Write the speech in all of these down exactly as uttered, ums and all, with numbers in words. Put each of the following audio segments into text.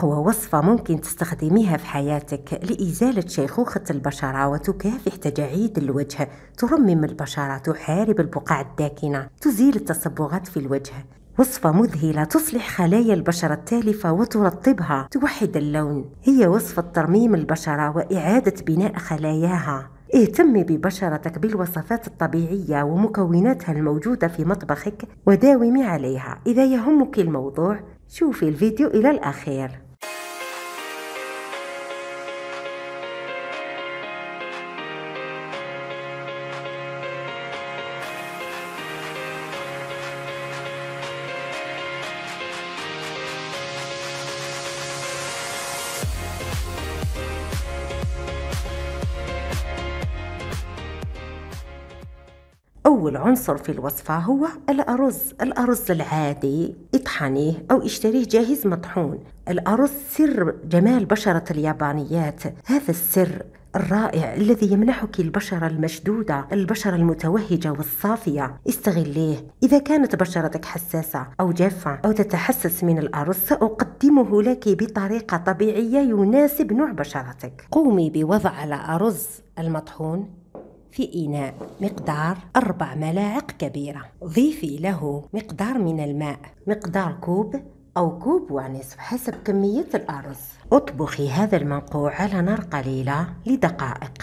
أقوى وصفة ممكن تستخدميها في حياتك لإزالة شيخوخة البشرة وتكافح تجاعيد الوجه، ترمم البشرة، تحارب البقع الداكنة، تزيل التصبغات في الوجه. وصفة مذهلة تصلح خلايا البشرة التالفة وترطبها، توحد اللون، هي وصفة ترميم البشرة وإعادة بناء خلاياها. اهتمي ببشرتك بالوصفات الطبيعية ومكوناتها الموجودة في مطبخك وداومي عليها. إذا يهمك الموضوع شوفي الفيديو إلى الأخير. أول عنصر في الوصفة هو الأرز. الأرز العادي اطحنيه أو اشتريه جاهز مطحون. الأرز سر جمال بشرة اليابانيات، هذا السر الرائع الذي يمنحك البشرة المشدودة، البشرة المتوهجة والصافية. استغليه. إذا كانت بشرتك حساسة أو جافة أو تتحسس من الأرز سأقدمه لك بطريقة طبيعية يناسب نوع بشرتك. قومي بوضع الأرز المطحون في إناء مقدار أربع ملاعق كبيرة، ضيفي له مقدار من الماء، مقدار كوب أو كوب ونصف حسب كمية الأرز. أطبخي هذا المنقوع على نار قليلة لدقائق.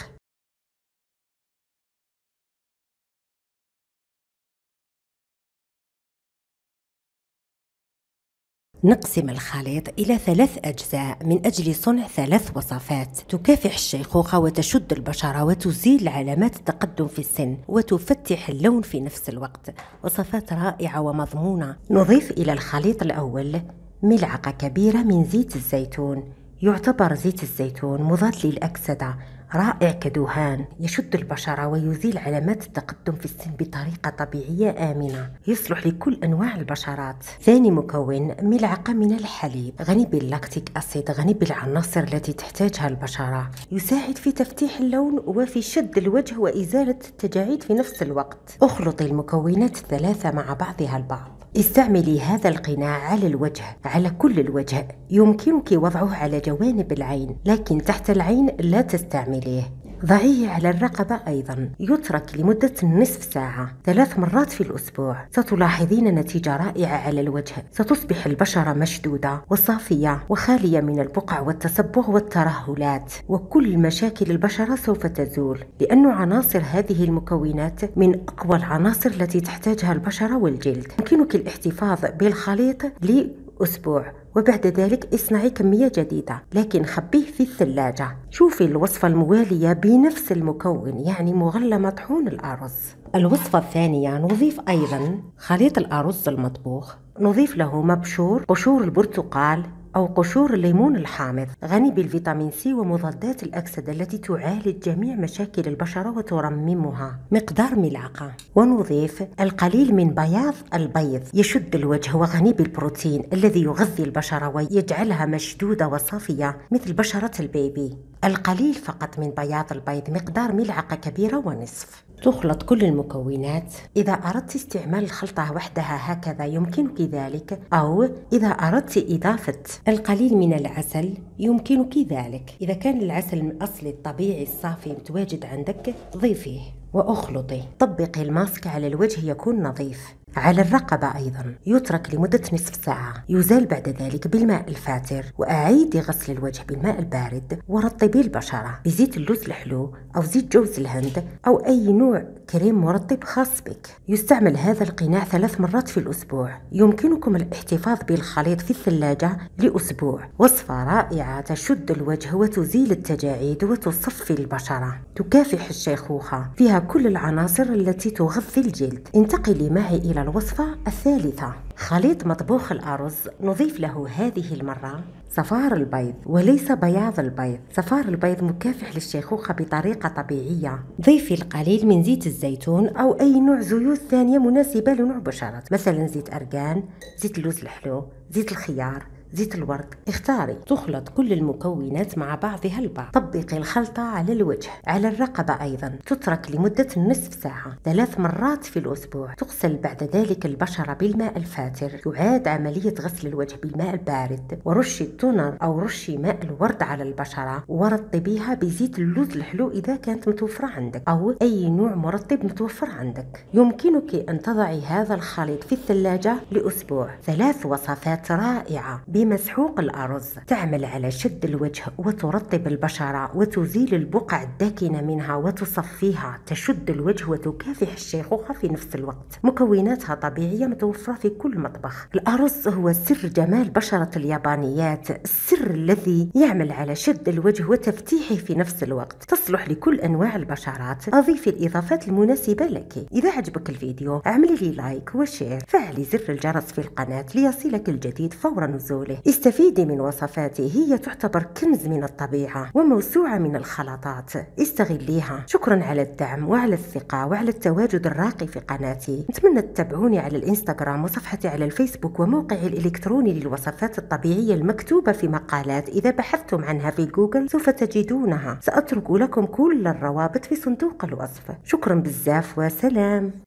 نقسم الخليط إلى ثلاث أجزاء من أجل صنع ثلاث وصفات تكافح الشيخوخة وتشد البشرة وتزيل علامات التقدم في السن وتفتح اللون في نفس الوقت. وصفات رائعة ومضمونة. نضيف إلى الخليط الأول ملعقة كبيرة من زيت الزيتون. يعتبر زيت الزيتون مضاد للأكسدة، رائع كدهان، يشد البشرة ويزيل علامات التقدم في السن بطريقة طبيعية آمنة، يصلح لكل أنواع البشرات. ثاني مكون ملعقة من الحليب غني باللاكتيك أسيد، غني بالعناصر التي تحتاجها البشرة، يساعد في تفتيح اللون وفي شد الوجه وإزالة التجاعيد في نفس الوقت. اخلطي المكونات الثلاثة مع بعضها البعض. استعملي هذا القناع على الوجه، على كل الوجه، يمكنك وضعه على جوانب العين لكن تحت العين لا تستعمليه. ضعيه على الرقبة أيضا، يترك لمدة نصف ساعة ثلاث مرات في الأسبوع. ستلاحظين نتيجة رائعة على الوجه، ستصبح البشرة مشدودة وصافية وخالية من البقع والتصبغ والترهلات، وكل مشاكل البشرة سوف تزول لأن عناصر هذه المكونات من أقوى العناصر التي تحتاجها البشرة والجلد. يمكنك الاحتفاظ بالخليط لأسبوع وبعد ذلك اصنعي كمية جديدة لكن خبيه في الثلاجة. شوفي الوصفة الموالية بنفس المكون، يعني مغلى مطحون الأرز. الوصفة الثانية نضيف أيضا خليط الأرز المطبوخ، نضيف له مبشور قشور البرتقال أو قشور الليمون الحامض، غني بالفيتامين سي ومضادات الأكسدة التي تعالج جميع مشاكل البشرة وترممها، مقدار ملعقة. ونضيف القليل من بياض البيض، يشد الوجه وغني بالبروتين الذي يغذي البشرة ويجعلها مشدودة وصافية مثل بشرة البيبي. القليل فقط من بياض البيض، مقدار ملعقة كبيرة ونصف. تخلط كل المكونات. إذا أردت استعمال الخلطة وحدها هكذا يمكنك ذلك، أو إذا أردت إضافة القليل من العسل يمكنك ذلك. إذا كان العسل الأصلي الطبيعي الصافي متواجد عندك ضيفيه وأخلطي. طبقي الماسك على الوجه يكون نظيف. على الرقبة أيضا يترك لمدة نصف ساعة، يزال بعد ذلك بالماء الفاتر، وأعيدي غسل الوجه بالماء البارد ورطبي البشرة بزيت اللوز الحلو أو زيت جوز الهند أو أي نوع كريم مرطب خاص بك. يستعمل هذا القناع ثلاث مرات في الأسبوع. يمكنكم الاحتفاظ بالخليط في الثلاجة لأسبوع. وصفة رائعة تشد الوجه وتزيل التجاعيد وتصفي البشرة، تكافح الشيخوخة، فيها كل العناصر التي تغذي الجلد. انتقلي معي إلى الوصفة الثالثة، خليط مطبوخ الأرز. نضيف له هذه المرة صفار البيض وليس بياض البيض. صفار البيض مكافح للشيخوخة بطريقة طبيعية. ضيفي القليل من زيت الزيتون أو أي نوع زيوت ثانية مناسبة لنوع بشرتك، مثلا زيت أرغان، زيت اللوز الحلو، زيت الخيار، زيت الورد. اختاري. تخلط كل المكونات مع بعضها البعض. طبقي الخلطة على الوجه، على الرقبة أيضا. تترك لمدة نصف ساعة ثلاث مرات في الأسبوع. تغسل بعد ذلك البشرة بالماء الفاتر. تعاد عملية غسل الوجه بالماء البارد، ورشي التونر أو رشي ماء الورد على البشرة، ورطبيها بزيت اللوز الحلو إذا كانت متوفرة عندك، أو أي نوع مرطب متوفر عندك. يمكنك أن تضعي هذا الخليط في الثلاجة لأسبوع. ثلاث وصفات رائعة. بمسحوق الأرز، تعمل على شد الوجه وترطب البشرة وتزيل البقع الداكنة منها وتصفيها، تشد الوجه وتكافح الشيخوخة في نفس الوقت. مكوناتها طبيعية متوفرة في كل مطبخ. الأرز هو سر جمال بشرة اليابانيات، السر الذي يعمل على شد الوجه وتفتيحه في نفس الوقت. تصلح لكل أنواع البشرات. أضيفي الإضافات المناسبة لك. إذا عجبك الفيديو اعملي لي لايك وشير، فعلي زر الجرس في القناة ليصلك الجديد فور نزوله. استفيدي من وصفاتي، هي تعتبر كنز من الطبيعة وموسوعة من الخلطات، استغليها. شكرا على الدعم وعلى الثقة وعلى التواجد الراقي في قناتي. نتمنى تتابعوني على الانستغرام وصفحتي على الفيسبوك وموقعي الإلكتروني للوصفات الطبيعية المكتوبة في مقالات. إذا بحثتم عنها في جوجل سوف تجدونها. سأترك لكم كل الروابط في صندوق الوصف. شكرا بزاف وسلام.